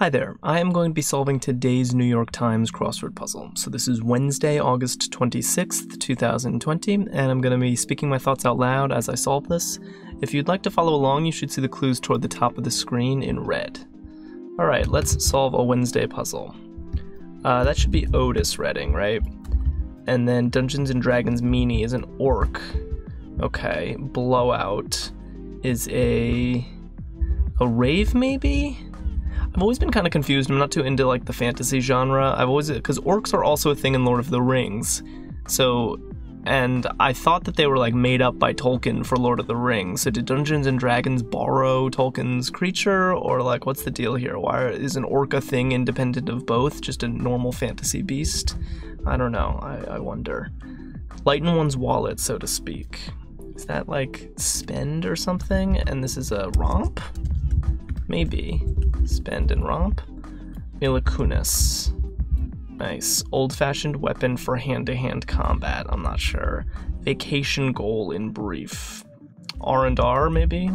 Hi there, I am going to be solving today's New York Times crossword puzzle. So this is Wednesday, August 26th, 2020, and I'm going to be speaking my thoughts out loud as I solve this. If you'd like to follow along, you should see the clues toward the top of the screen in red. Alright, let's solve a Wednesday puzzle. That should be Otis Redding, right? And then Dungeons and Dragons meanie is an orc. Okay, blowout is a rave maybe? I've always been kind of confused. I'm not too into like the fantasy genre. Because orcs are also a thing in Lord of the Rings. And I thought that they were like made up by Tolkien for Lord of the Rings. So did Dungeons and Dragons borrow Tolkien's creature, or like what's the deal here? Why is an orc a thing independent of both? Just a normal fantasy beast? I don't know. I wonder. Lighten one's wallet, so to speak. Is that like spend or something? And this is a romp? Maybe. Spend and romp. Mila Kunis. Nice. Old-fashioned weapon for hand-to-hand combat. I'm not sure. Vacation goal in brief. R&R, maybe?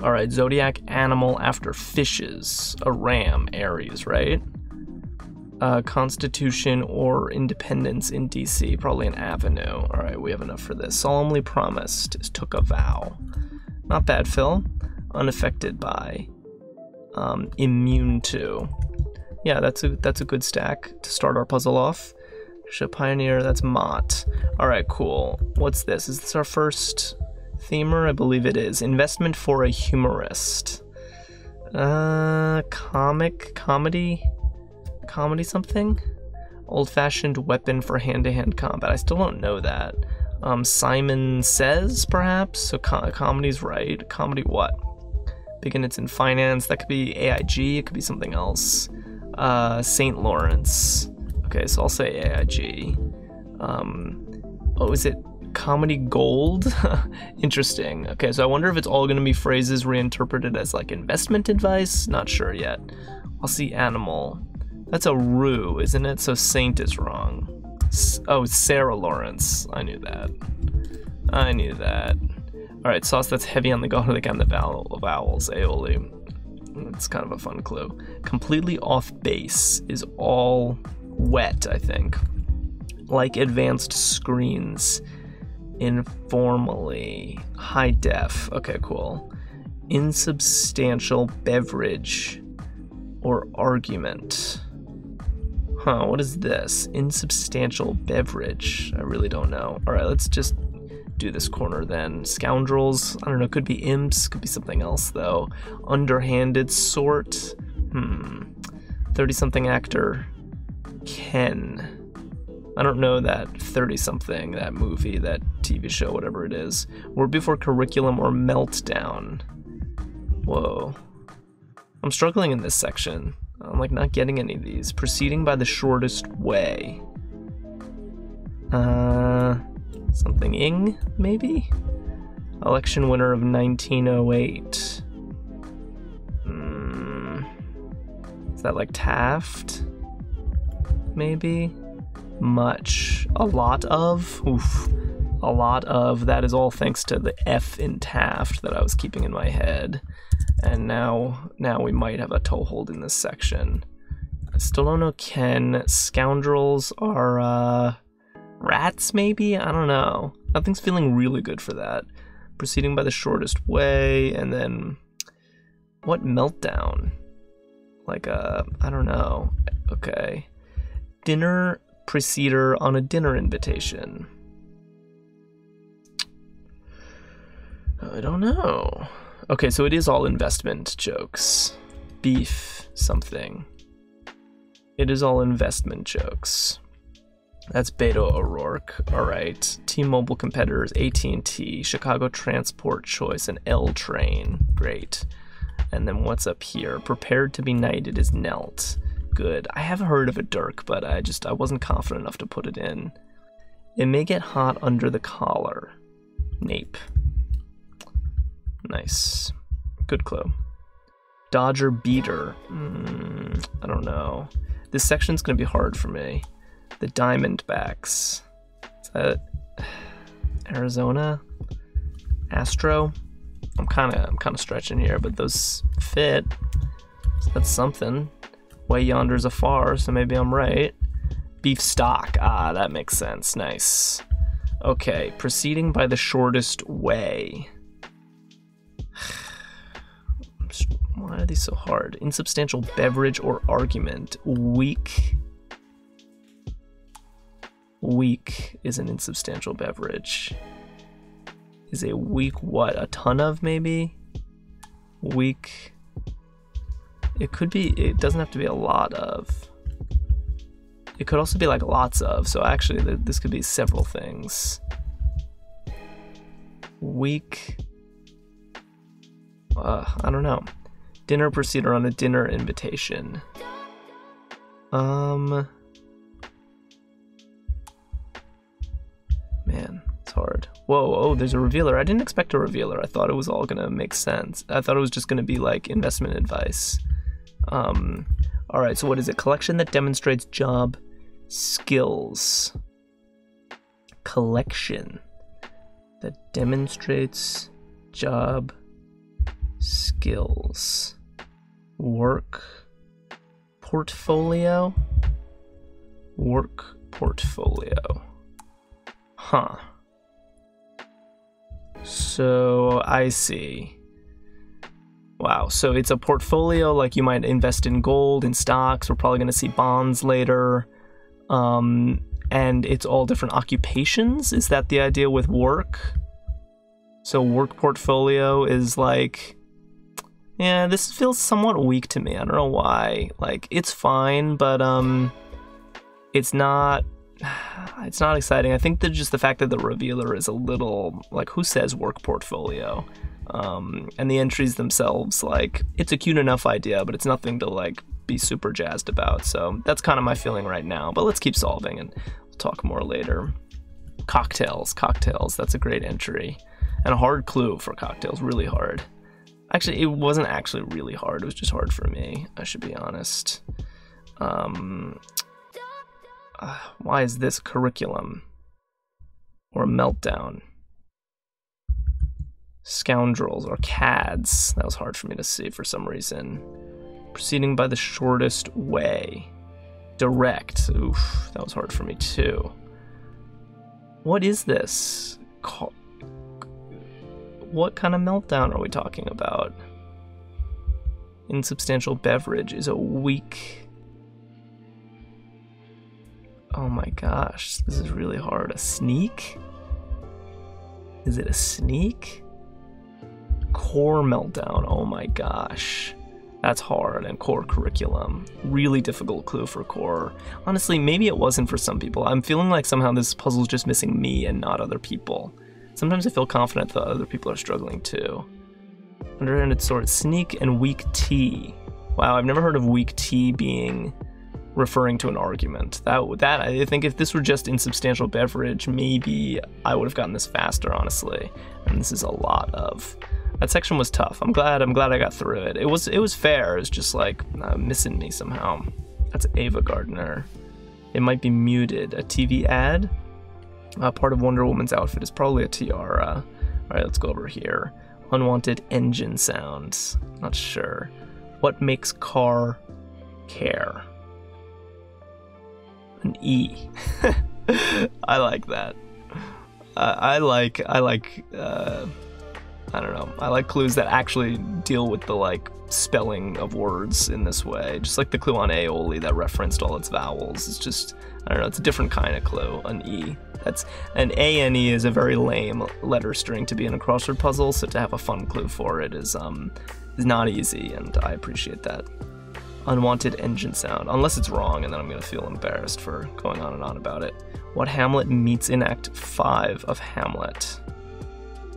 Alright, zodiac animal after fishes. A ram, Aries, right? Constitution or independence in D.C. Probably an avenue. Alright, we have enough for this. Solemnly promised. Took a vow. Not bad, Phil. Unaffected by, immune to. Yeah, that's a good stack to start our puzzle off. Ship Pioneer, that's Mott. All right, cool. What's this? Is this our first themer? I believe it is. Investment for a humorist. Comedy something? Old-fashioned weapon for hand-to-hand combat. I still don't know that. Simon Says, perhaps? So comedy's right. Comedy what? Begin it's in finance. That could be AIG. It could be something else. Saint Lawrence. Okay, so I'll say AIG. Oh, is it comedy gold? Interesting. Okay, so I wonder if it's all going to be phrases reinterpreted as like investment advice. Not sure yet. I'll see animal. That's a rue, isn't it? So saint is wrong. Oh, Sarah Lawrence. I knew that. I knew that. Alright, sauce that's heavy on the garlic and the vowel of vowels, aioli. It's kind of a fun clue. Completely off base is all wet, I think. Like advanced screens. Informally. High def. Okay, cool. Insubstantial beverage or argument. Huh, what is this? Insubstantial beverage. I really don't know. Alright, let's just do this corner then. Scoundrels, I don't know, could be imps, could be something else though. Underhanded sort, 30-something actor, Ken. I don't know that 30-something, that movie, that TV show, whatever it is. Word before curriculum or meltdown. Whoa. I'm struggling in this section. I'm like not getting any of these. Proceeding by the shortest way. Something ing, maybe? Election winner of 1908. Is that like Taft? Maybe? Much. A lot of? Oof. A lot of. That is all thanks to the F in Taft that I was keeping in my head. And now we might have a toehold in this section. I still don't know Ken. Scoundrels are, rats, maybe? I don't know. Nothing's feeling really good for that. Proceeding by the shortest way, and then... What meltdown? Like a... I don't know. Okay. Dinner preceder on a dinner invitation. I don't know. Okay, so it is all investment jokes. Beef something. It is all investment jokes. That's Beto O'Rourke. All right. T-Mobile competitors, AT&T, Chicago Transport Choice, and L-Train. Great. And then what's up here? Prepared to be knighted is knelt. Good. I have heard of a dirk, but I wasn't confident enough to put it in. It may get hot under the collar. Nape. Nice. Good clue. Dodger beater. I don't know. This section's going to be hard for me. The Diamondbacks. Is that Arizona? Astro? I'm kind of stretching here, but those fit. So that's something. Way yonder's afar, so maybe I'm right. Beef stock. Ah, that makes sense. Nice. Okay, proceeding by the shortest way. Why are these so hard? Insubstantial beverage or argument. Weak. Weak is an insubstantial beverage. Is a weak what? A ton of, maybe? Weak. It could be, it doesn't have to be a lot of. It could also be like lots of, so actually this could be several things. Weak. I don't know. Dinner procedure on a dinner invitation. Man, it's hard. Whoa, oh, there's a revealer. I didn't expect a revealer. I thought it was all gonna make sense. I thought it was just gonna be like investment advice. All right, so what is it? Collection that demonstrates job skills. Collection that demonstrates job skills. Work portfolio. Work portfolio. Huh. So I see. Wow, so it's a portfolio, like you might invest in gold, in stocks, we're probably gonna see bonds later. And it's all different occupations, is that the idea with work? So work portfolio is like, yeah, this feels somewhat weak to me, I don't know why. Like, it's fine, but it's not exciting. I think that just the fact that the revealer is a little, like, who says work portfolio? And the entries themselves, like, it's a cute enough idea, but it's nothing to, like, be super jazzed about. So that's kind of my feeling right now, but let's keep solving and we'll talk more later. Cocktails, cocktails, that's a great entry. And a hard clue for cocktails, really hard. Actually, it wasn't actually really hard, it was just hard for me, I should be honest. Why is this curriculum? Or meltdown? Scoundrels or cads. That was hard for me to see for some reason. Proceeding by the shortest way. Direct. Oof, that was hard for me too. What is this? What kind of meltdown are we talking about? Insubstantial beverage is a weak... Oh my gosh, this is really hard. A sneak? Is it a sneak? Core meltdown, oh my gosh. That's hard, and core curriculum. Really difficult clue for core. Honestly, maybe it wasn't for some people. I'm feeling like somehow this puzzle's just missing me and not other people. Sometimes I feel confident that other people are struggling too. Underhanded sword, sneak, and weak tea. Wow, I've never heard of weak tea being referring to an argument. That I think if this were just insubstantial beverage, maybe I would have gotten this faster, honestly. And this is a lot of. That section was tough. I'm glad I got through it. It was fair. It's just like missing me somehow. That's Ava Gardner. It might be muted. A TV ad. Part of Wonder Woman's outfit is probably a tiara. All right, let's go over here. Unwanted engine sounds. Not sure. What makes car care? An E. I like that. I don't know. I like clues that actually deal with the, like, spelling of words in this way. Just like the clue on aioli that referenced all its vowels. It's just, I don't know, it's a different kind of clue, an E. That's, an A-N-E is a very lame letter string to be in a crossword puzzle, so to have a fun clue for it is not easy, and I appreciate that. Unwanted engine sound, unless it's wrong, and then I'm gonna feel embarrassed for going on and on about it. What Hamlet meets in Act 5 of Hamlet?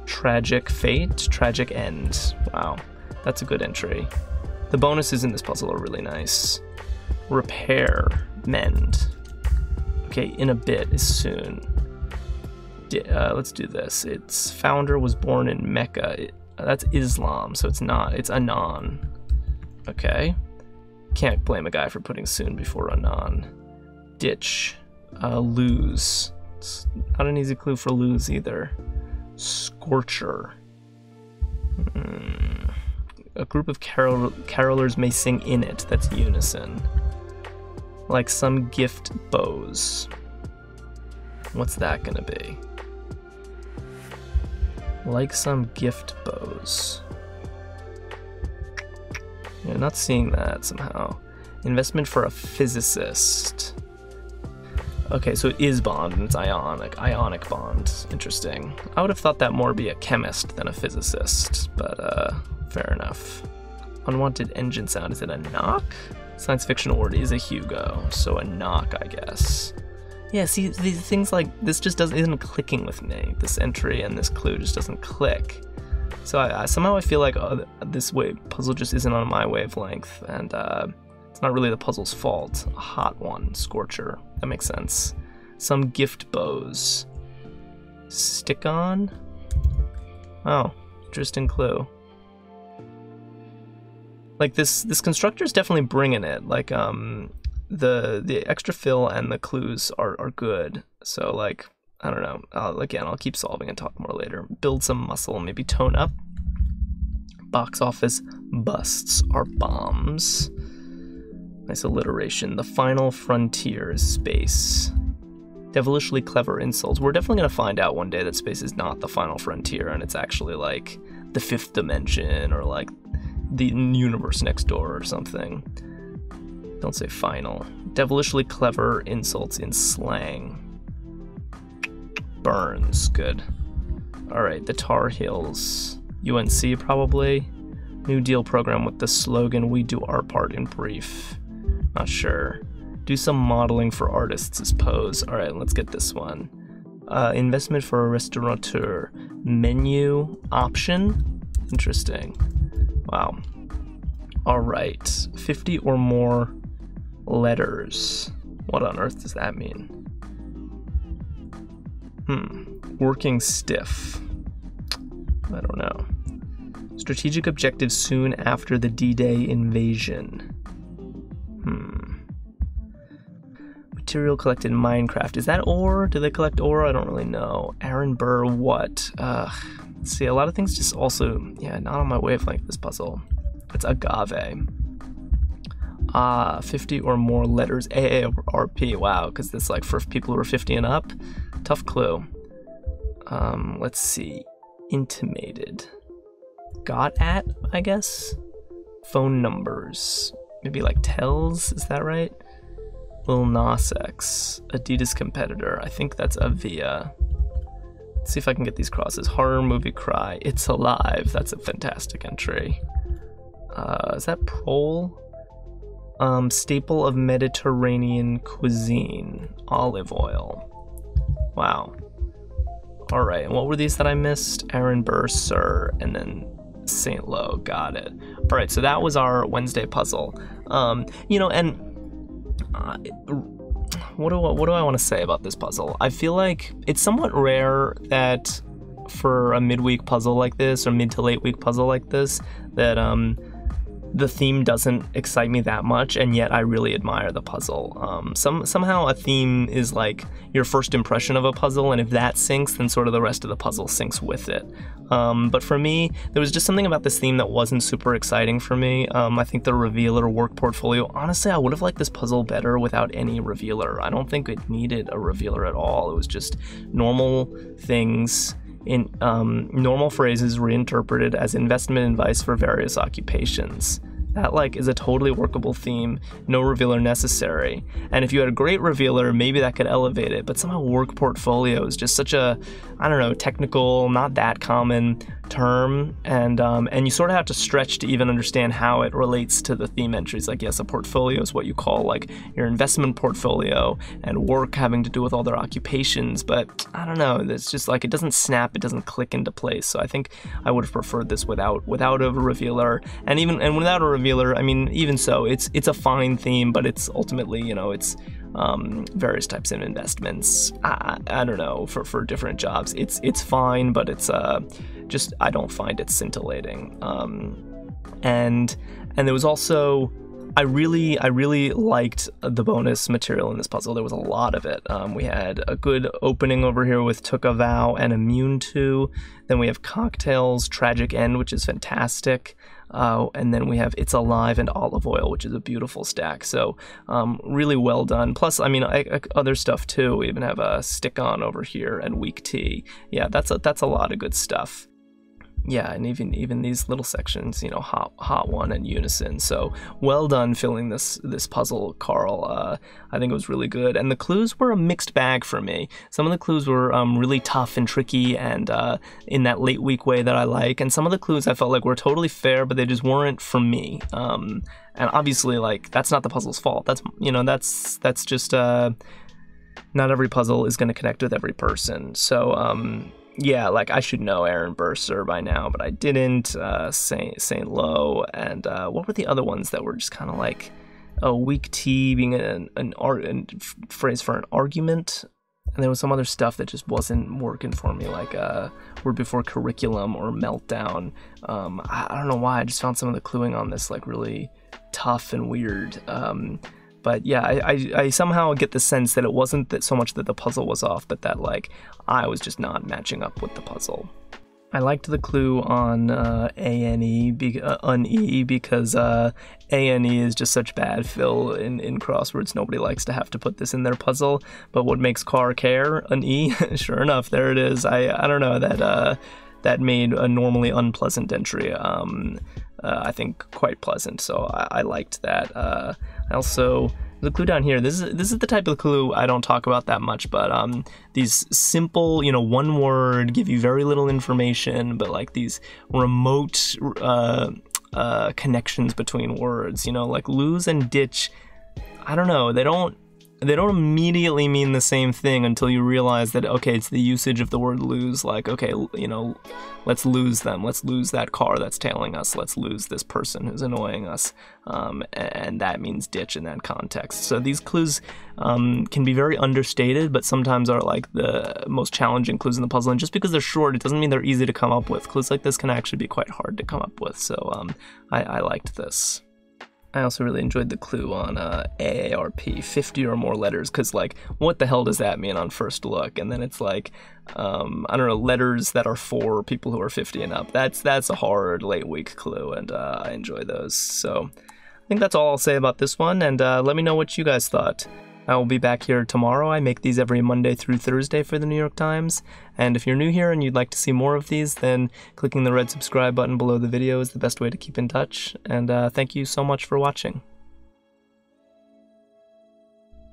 Tragic fate, tragic end. Wow, that's a good entry. The bonuses in this puzzle are really nice. Repair, mend. Okay, in a bit is soon. Let's do this. Its founder was born in Mecca. That's Islam, so it's not. It's Anon. Okay. Can't blame a guy for putting soon before Anon. Ditch. Lose. It's not an easy clue for lose either. Scorcher. a group of carolers may sing in it. That's unison. Like some gift bows. What's that gonna be? Like some gift bows. Yeah, not seeing that somehow. Investment for a physicist. Okay, so it is bond and it's ionic. Ionic bond. Interesting. I would have thought that more be a chemist than a physicist, but fair enough. Unwanted engine sound. Is it a knock? Science fiction award is a Hugo, so a knock, I guess. Yeah, see, these things like this just isn't clicking with me. This entry and this clue just doesn't click. So somehow I feel like this puzzle just isn't on my wavelength, and it's not really the puzzle's fault. A hot one, scorcher. That makes sense. Some gift bows. Stick on? Oh, interesting clue. Like this constructor's definitely bringing it. Like the extra fill and the clues are good. So like, I don't know. Again, I'll keep solving and talk more later. Build some muscle, maybe tone up. Box office busts are bombs. Nice alliteration. The final frontier is space. Devilishly clever insults. We're definitely going to find out one day that space is not the final frontier and it's actually like the fifth dimension or like the universe next door or something. Don't say final. Devilishly clever insults in slang. Burns. Good. All right. The Tar Heels. UNC probably. New Deal program with the slogan, we do our part in brief. Not sure. Do some modeling for artists is pose. All right, let's get this one. Investment for a restaurateur. Menu option. Interesting. Wow. All right. 50 or more letters. What on earth does that mean? Working stiff. I don't know. Strategic objective soon after the D-Day invasion. Material collected in Minecraft. Is that ore? Do they collect ore? I don't really know. Aaron Burr, what? See, a lot of things just also, yeah, not on my wavelength, this puzzle. It's agave. 50 or more letters. AARP, wow, because it's like for people who are 50 and up. Tough clue. Let's see. Intimated. Got at, I guess? Phone numbers. Maybe like tells, is that right? Lil Nas X, Adidas competitor. I think that's Avia. Let's see if I can get these crosses. Horror movie cry. It's alive. That's a fantastic entry. Is that prole? Staple of Mediterranean cuisine. Olive oil. Wow. All right, and what were these that I missed? Aaron Burr, Sir, and then Saint Lo. Got it. All right, so that was our Wednesday puzzle. You know, and what do I want to say about this puzzle? I feel like it's somewhat rare that for a midweek puzzle like this or mid to late week puzzle like this that the theme doesn't excite me that much, and yet I really admire the puzzle. Somehow a theme is like your first impression of a puzzle, and if that sinks, then sort of the rest of the puzzle sinks with it. But for me, there was just something about this theme that wasn't super exciting for me. I think the revealer work portfolio, honestly, I would have liked this puzzle better without any revealer. I don't think it needed a revealer at all. It was just normal things in normal phrases reinterpreted as investment advice for various occupations. That like is a totally workable theme, no revealer necessary. And if you had a great revealer, maybe that could elevate it, but somehow work portfolio is just such a, I don't know, technical, not that common term, and you sort of have to stretch to even understand how it relates to the theme entries. Like, yes, a portfolio is what you call like your investment portfolio, and work having to do with all their occupations, but I don't know, it's just like it doesn't snap, it doesn't click into place. So I think I would have preferred this without a revealer, and without a revealer, I mean, even so, it's a fine theme, but it's ultimately, you know, it's various types of investments. I don't know, for different jobs. It's fine, but it's just I don't find it scintillating. And there was also I really liked the bonus material in this puzzle. There was a lot of it. We had a good opening over here with Took a Vow and Immune To. Then we have Cocktails, Tragic End, which is fantastic. And then we have It's Alive and Olive Oil, which is a beautiful stack. So really well done. Plus, I mean, other stuff too. We even have a Stick On over here and Weak Tea. Yeah, that's a lot of good stuff. Yeah, and even these little sections, you know, Hot One and Unison. So well done filling this puzzle, Carl. I think it was really good, and the clues were a mixed bag for me. Some of the clues were really tough and tricky, and in that late week way that I like. And some of the clues I felt like were totally fair, but they just weren't for me. And obviously, like, that's not the puzzle's fault. That's, you know, that's just not every puzzle is going to connect with every person. So. Yeah, like, I should know Aaron Burr by now, but I didn't. Saint Lo, and what were the other ones that were just kind of like a Weak Tea being an phrase for an argument, and there was some other stuff that just wasn't working for me, like Word Before Curriculum or Meltdown. I don't know why, I just found some of the cluing on this like really tough and weird. But yeah, I somehow get the sense that it wasn't that so much that the puzzle was off, but that, like, I was just not matching up with the puzzle. I liked the clue on A-N-E because A-N-E is just such bad fill in crosswords. Nobody likes to have to put this in their puzzle. But what makes car care? An E? Sure enough, there it is. I don't know, that made a normally unpleasant entry, I think, quite pleasant. So I liked that. Also, the clue down here, this is the type of clue I don't talk about that much, but these simple, you know, one word, give you very little information, but like these remote connections between words, you know, like lose and ditch. I don't know, they don't immediately mean the same thing until you realize that, okay, it's the usage of the word lose, like, okay, you know, let's lose them, let's lose that car that's tailing us, let's lose this person who's annoying us, and that means ditch in that context. So these clues can be very understated, but sometimes are like the most challenging clues in the puzzle, and just because they're short, it doesn't mean they're easy to come up with. Clues like this can actually be quite hard to come up with, so I liked this. I also really enjoyed the clue on AARP, 50 or more letters, because, like, what the hell does that mean on first look? And then it's like, I don't know, letters that are for people who are 50 and up. That's a hard late week clue, and I enjoy those. So I think that's all I'll say about this one, and let me know what you guys thought. I will be back here tomorrow. I make these every Monday through Thursday for the New York Times. And if you're new here and you'd like to see more of these, then clicking the red subscribe button below the video is the best way to keep in touch. And thank you so much for watching.